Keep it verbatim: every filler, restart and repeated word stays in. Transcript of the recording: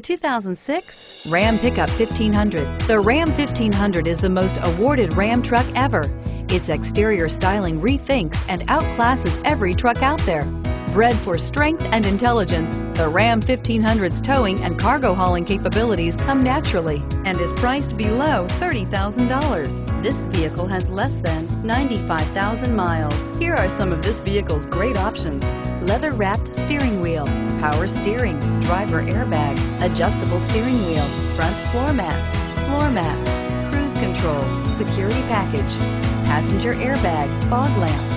two thousand six Ram Pickup fifteen hundred. The Ram fifteen hundred is the most awarded Ram truck ever. Its exterior styling rethinks and outclasses every truck out there. Bred for strength and intelligence, the Ram fifteen hundred's towing and cargo hauling capabilities come naturally and is priced below thirty thousand dollars. This vehicle has less than ninety-five thousand miles. Here are some of this vehicle's great options: leather-wrapped steering wheel, power steering, driver airbag, adjustable steering wheel, front floor mats, floor mats, cruise control, security package, passenger airbag, fog lamps.